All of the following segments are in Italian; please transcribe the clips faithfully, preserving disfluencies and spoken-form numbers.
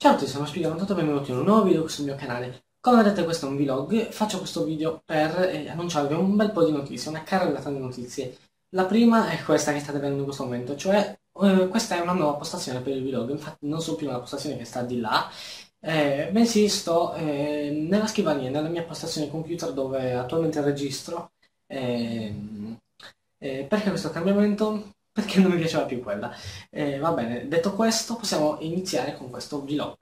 Ciao a tutti, sono SpiegeronToto, benvenuti in un nuovo video sul mio canale. Come vedete questo è un vlog, faccio questo video per eh, annunciarvi un bel po' di notizie, una carrellata di notizie. La prima è questa che state vedendo in questo momento, cioè eh, questa è una nuova postazione per il vlog, infatti non so più la postazione che sta di là, eh, bensì sto eh, nella scrivania, nella mia postazione computer dove attualmente registro. Eh, eh, perché questo cambiamento? Perché non mi piaceva più quella. Eh, va bene, detto questo, possiamo iniziare con questo vlog.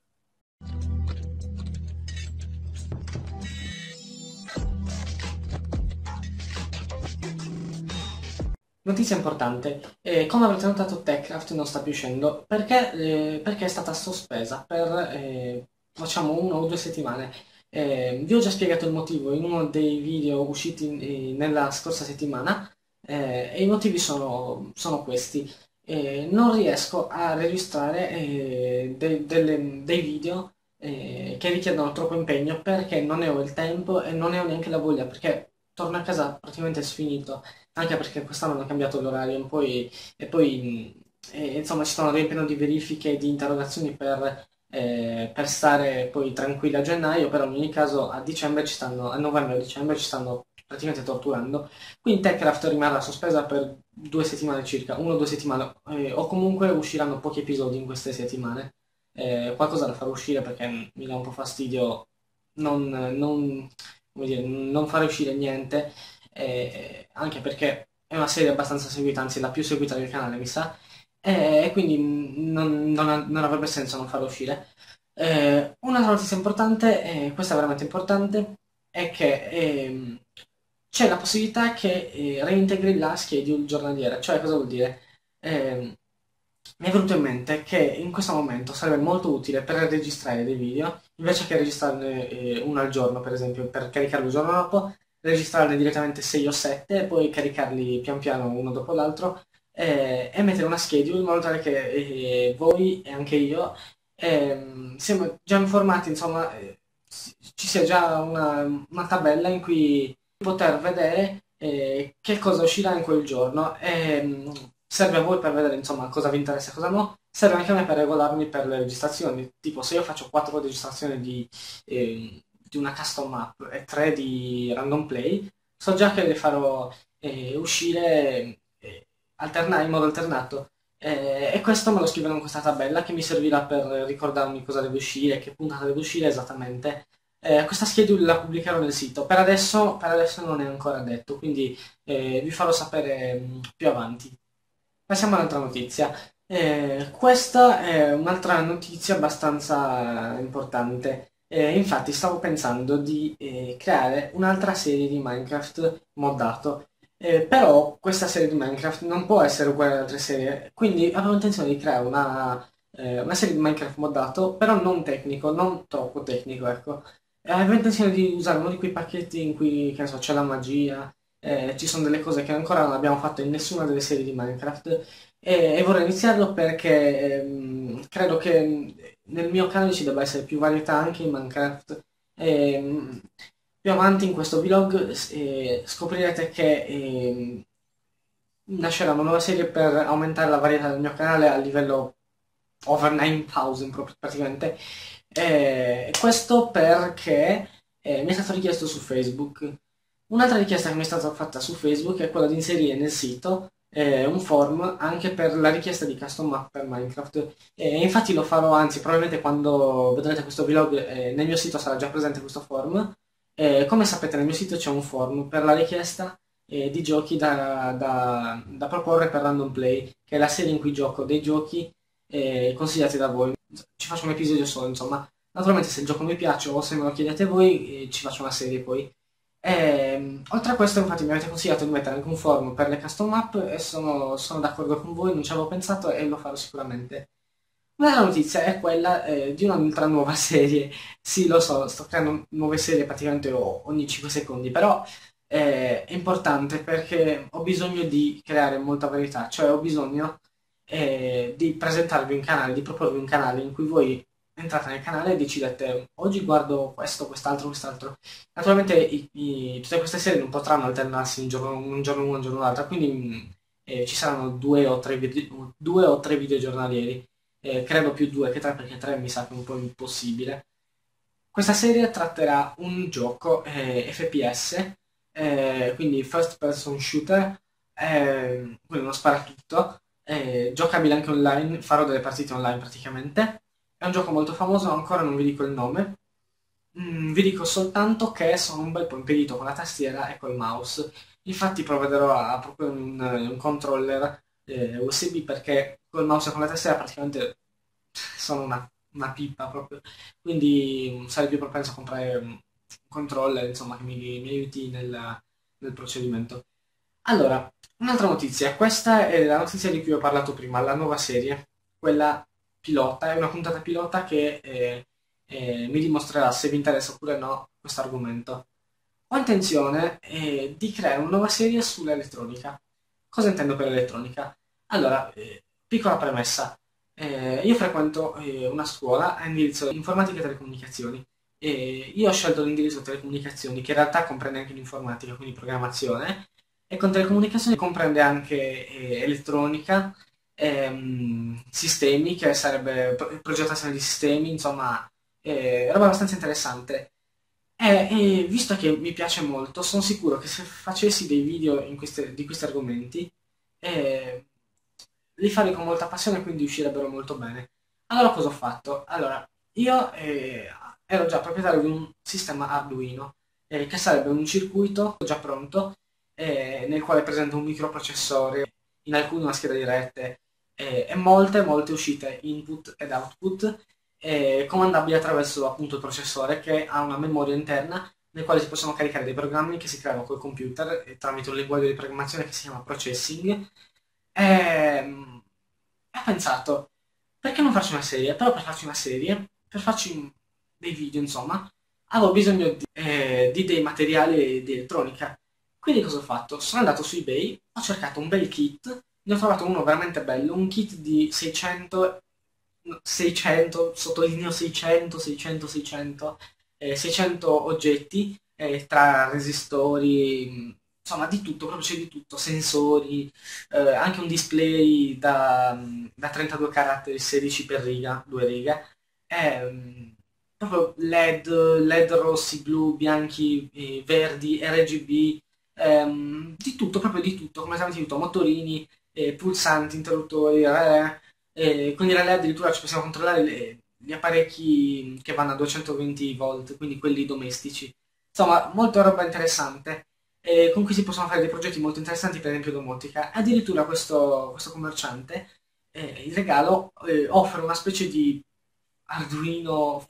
Notizia importante, eh, come avrete notato Techcraft non sta più uscendo, perché, eh, perché è stata sospesa per eh, facciamo una o due settimane. Eh, vi ho già spiegato il motivo in uno dei video usciti eh, nella scorsa settimana. Eh, e i motivi sono, sono questi. Eh, non riesco a registrare eh, de, delle, dei video eh, che richiedono troppo impegno perché non ne ho il tempo e non ne ho neanche la voglia, perché torno a casa praticamente sfinito, anche perché quest'anno hanno cambiato l'orario e poi, e poi e, insomma ci stanno riempiendo di verifiche e di interrogazioni per, eh, per stare poi tranquilli a gennaio, però in ogni caso a dicembre ci stanno, a novembre e a dicembre ci stanno praticamente torturando, quindi Techcraft rimarrà sospesa per due settimane circa, una o due settimane, eh, o comunque usciranno pochi episodi in queste settimane, eh, qualcosa da far uscire perché mi dà un po' fastidio non, non, come dire, non fare uscire niente, eh, anche perché è una serie abbastanza seguita, anzi la più seguita del canale mi sa, e eh, quindi non, non, non avrebbe senso non farla uscire. Eh, un'altra notizia importante, eh, questa è veramente importante, è che eh, c'è la possibilità che eh, reintegri la schedule giornaliera, cioè cosa vuol dire? Eh, mi è venuto in mente che in questo momento sarebbe molto utile per registrare dei video, invece che registrarne eh, uno al giorno per esempio, per caricarlo il giorno dopo, registrarne direttamente sei o sette e poi caricarli pian piano uno dopo l'altro eh, e mettere una schedule in modo tale che eh, voi e anche io eh, siamo già informati, insomma eh, ci sia già una, una tabella in cui poter vedere eh, che cosa uscirà in quel giorno e mh, serve a voi per vedere insomma cosa vi interessa e cosa no, serve anche a me per regolarmi per le registrazioni, tipo se io faccio quattro registrazioni di, eh, di una custom app e tre di RandomPlay, so già che le farò eh, uscire eh, alterna in modo alternato eh, e questo me lo scriverò in questa tabella che mi servirà per ricordarmi cosa deve uscire, che puntata deve uscire esattamente. Eh, questa schedule la pubblicherò nel sito, per adesso, per adesso non è ancora detto, quindi eh, vi farò sapere mh, più avanti. Passiamo all'altra notizia. Eh, questa è un'altra notizia abbastanza importante. Eh, infatti stavo pensando di eh, creare un'altra serie di Minecraft moddato, eh, però questa serie di Minecraft non può essere uguale ad altre serie, quindi avevo intenzione di creare una, eh, una serie di Minecraft moddato, però non tecnico, non troppo tecnico, ecco. Avevo intenzione di usare uno di quei pacchetti in cui, che ne so, c'è la magia, eh, ci sono delle cose che ancora non abbiamo fatto in nessuna delle serie di Minecraft e, e vorrei iniziarlo perché ehm, credo che nel mio canale ci debba essere più varietà anche in Minecraft. E, più avanti in questo vlog eh, scoprirete che eh, nascerà una nuova serie per aumentare la varietà del mio canale a livello over novemila praticamente. Eh, questo perché eh, mi è stato richiesto su Facebook. Un'altra richiesta che mi è stata fatta su Facebook è quella di inserire nel sito eh, un form anche per la richiesta di custom map per Minecraft e infatti lo farò, anzi probabilmente quando vedrete questo vlog eh, nel mio sito sarà già presente questo form. Eh, come sapete nel mio sito c'è un form per la richiesta eh, di giochi da, da, da proporre per RandomPlay, che è la serie in cui gioco dei giochi eh, consigliati da voi. Ci faccio un episodio solo, insomma, naturalmente se il gioco mi piace o se me lo chiedete voi eh, ci faccio una serie poi. E, oltre a questo infatti mi avete consigliato di mettere anche un forum per le custom map e sono, sono d'accordo con voi, non ci avevo pensato e lo farò sicuramente. Un'altra notizia è quella eh, di un'altra nuova serie. Sì, lo so, sto creando nuove serie praticamente ogni cinque secondi, però eh, è importante perché ho bisogno di creare molta varietà, cioè ho bisogno e di presentarvi un canale, di proporvi un canale in cui voi entrate nel canale e decidete oggi guardo questo, quest'altro, quest'altro. Naturalmente i, i, tutte queste serie non potranno alternarsi un giorno un giorno uno, un giorno l'altro, quindi eh, ci saranno due o tre, due o tre video giornalieri. eh, credo più due che tre, perché tre mi sa che è un po' impossibile. Questa serie tratterà un gioco eh, F P S, eh, quindi First Person Shooter, eh, quindi uno sparatutto, eh, giocabile anche online, farò delle partite online praticamente. È un gioco molto famoso, ancora non vi dico il nome, mm, vi dico soltanto che sono un bel po' impedito con la tastiera e col mouse. Infatti provvederò a proprio un, un controller eh, U S B, perché col mouse e con la tastiera praticamente sono una... una pipa proprio, quindi sarei più propenso a comprare un controller, insomma, che mi, mi aiuti nel, nel procedimento. Allora, un'altra notizia, questa è la notizia di cui ho parlato prima, la nuova serie, quella pilota, è una puntata pilota che eh, eh, mi dimostrerà se vi interessa oppure no questo argomento. Ho intenzione eh, di creare una nuova serie sull'elettronica. Cosa intendo per elettronica? Allora, eh, piccola premessa. Eh, io frequento eh, una scuola a indirizzo informatica e telecomunicazioni, e io ho scelto l'indirizzo telecomunicazioni, che in realtà comprende anche l'informatica, quindi programmazione, e con telecomunicazioni comprende anche eh, elettronica, ehm, sistemi, che sarebbe pro progettazione di sistemi, insomma, eh, roba abbastanza interessante. E, e visto che mi piace molto, sono sicuro che se facessi dei video in queste, di questi argomenti, eh, li farei con molta passione, quindi uscirebbero molto bene. Allora, cosa ho fatto? Allora, io eh, ero già proprietario di un sistema Arduino, eh, che sarebbe un circuito già pronto, eh, nel quale presento un microprocessore, in alcuni una scheda di rete, eh, e molte, molte uscite input ed output, eh, comandabili attraverso appunto il processore, che ha una memoria interna, nel quale si possono caricare dei programmi che si creano col computer, eh, tramite un linguaggio di programmazione che si chiama Processing. E ho pensato, perché non farci una serie? Però per farci una serie, per farci dei video, insomma, avevo bisogno di, eh, di dei materiali di elettronica. Quindi cosa ho fatto? Sono andato su eBay, ho cercato un bel kit, ne ho trovato uno veramente bello, un kit di seicento, seicento, sottolineo seicento, seicento, seicento, eh, seicento oggetti, eh, tra resistori, insomma di tutto, proprio c'è di tutto, sensori, eh, anche un display da, da trentadue caratteri, sedici per riga, due righe, eh, proprio led, led rossi, blu, bianchi, eh, verdi, R G B, eh, di tutto, proprio di tutto, completamente di tutto, motorini, eh, pulsanti, interruttori, eh, eh, con i relè addirittura ci possiamo controllare le, gli apparecchi che vanno a duecentoventi volt, quindi quelli domestici, insomma molta roba interessante. Eh, con cui si possono fare dei progetti molto interessanti, per esempio domotica. Addirittura questo, questo commerciante, eh, in regalo, eh, offre una specie di Arduino,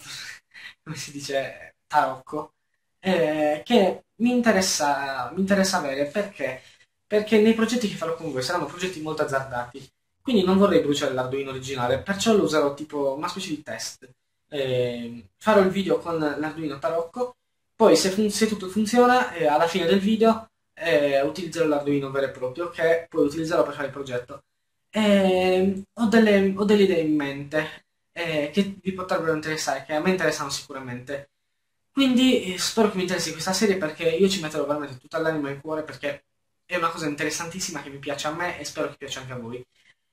come si dice, tarocco, eh, che mi interessa, mi interessa avere, perché? Perché nei progetti che farò con voi saranno progetti molto azzardati, quindi non vorrei bruciare l'Arduino originale, perciò lo userò tipo una specie di test. Eh, farò il video con l'Arduino tarocco. Poi se, se tutto funziona, eh, alla fine del video eh, utilizzerò l'Arduino vero e proprio, che poi utilizzerò per fare il progetto. Eh, ho, delle, ho delle idee in mente eh, che vi potrebbero interessare, che a me interessano sicuramente. Quindi eh, spero che vi interessi questa serie, perché io ci metterò veramente tutta l'anima e il cuore, perché è una cosa interessantissima che mi piace a me e spero che piaccia anche a voi.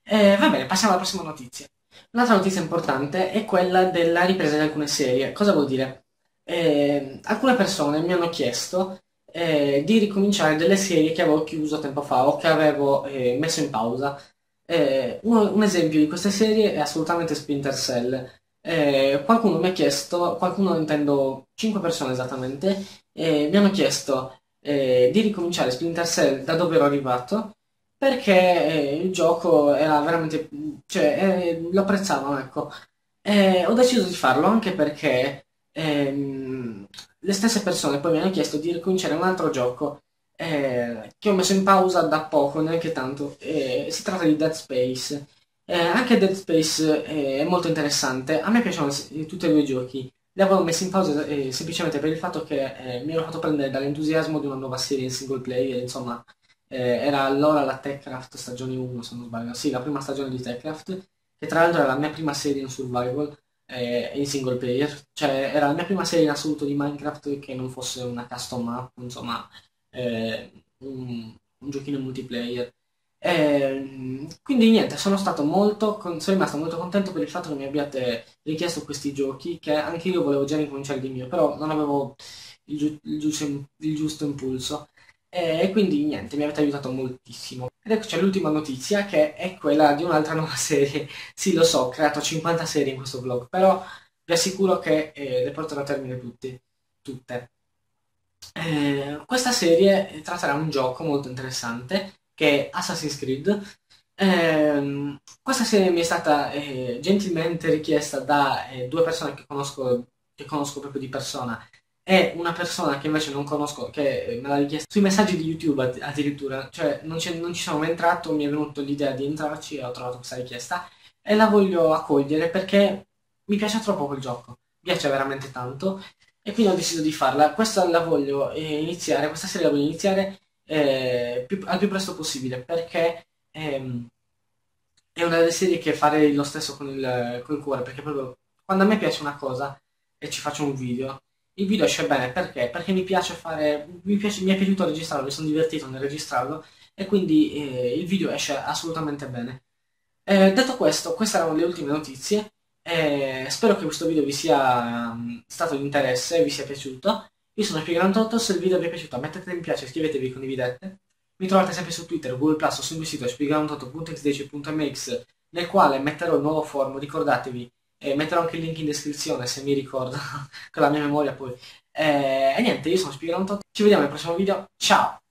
Eh, va bene, passiamo alla prossima notizia. L'altra notizia importante è quella della ripresa di alcune serie. Cosa vuol dire? Eh, alcune persone mi hanno chiesto eh, di ricominciare delle serie che avevo chiuso tempo fa o che avevo eh, messo in pausa. Eh, un, un esempio di queste serie è assolutamente Splinter Cell. Eh, qualcuno mi ha chiesto, qualcuno intendo cinque persone esattamente, eh, mi hanno chiesto eh, di ricominciare Splinter Cell da dove ero arrivato, perché eh, il gioco era veramente, cioè eh, lo apprezzavano, ecco. Eh, ho deciso di farlo anche perché Ehm, le stesse persone poi mi hanno chiesto di ricominciare un altro gioco eh, che ho messo in pausa da poco, neanche tanto, eh, si tratta di Dead Space. Eh, anche Dead Space eh, è molto interessante, a me piacevano tutti e due i giochi, li avevo messi in pausa eh, semplicemente per il fatto che eh, mi ero fatto prendere dall'entusiasmo di una nuova serie in single player, insomma eh, era allora la Techcraft stagione uno, se non sbaglio, sì, la prima stagione di Techcraft, che tra l'altro era la mia prima serie in survival in single player, cioè era la mia prima serie in assoluto di Minecraft che non fosse una custom map, insomma eh, un, un giochino multiplayer. Eh, quindi niente, sono stato molto con- sono rimasto molto contento per il fatto che mi abbiate richiesto questi giochi, che anche io volevo già ricominciare di mio, però non avevo il, giu- il, giu- il giusto impulso, eh, e quindi niente, mi avete aiutato moltissimo. Ed eccoci all'ultima notizia, che è quella di un'altra nuova serie. Sì, lo so, ho creato cinquanta serie in questo vlog, però vi assicuro che eh, le porterò a termine tutti, tutte. Eh, questa serie tratterà un gioco molto interessante, che è Assassin's Creed. Eh, questa serie mi è stata eh, gentilmente richiesta da eh, due persone che conosco, che conosco proprio di persona, e una persona che invece non conosco, che me l'ha richiesta sui messaggi di YouTube addirittura, cioè non, non ci sono mai entrato, mi è venuto l'idea di entrarci e ho trovato questa richiesta e la voglio accogliere perché mi piace troppo quel gioco, mi piace veramente tanto e quindi ho deciso di farla. Questa la voglio eh, iniziare, questa serie la voglio iniziare Eh, più, al più presto possibile, perché ehm, è una delle serie che farei lo stesso con il, con il cuore, perché proprio quando a me piace una cosa e ci faccio un video, il video esce bene. Perché? Perché mi piace fare mi, piace, mi è piaciuto registrarlo, mi sono divertito nel registrarlo e quindi eh, il video esce assolutamente bene. Eh, detto questo, queste erano le ultime notizie, eh, spero che questo video vi sia um, stato di interesse, vi sia piaciuto. Io sono SpiegeronToto, se il video vi è piaciuto mettete mi piace, iscrivetevi, condividete. Mi trovate sempre su Twitter, Google Plus o sul mio sito spiegerontoto punto x dieci punto m x, nel quale metterò il nuovo forum, ricordatevi, e metterò anche il link in descrizione se mi ricordo con la mia memoria poi. E, e niente, io sono SpiegeronToto, ci vediamo nel prossimo video, ciao!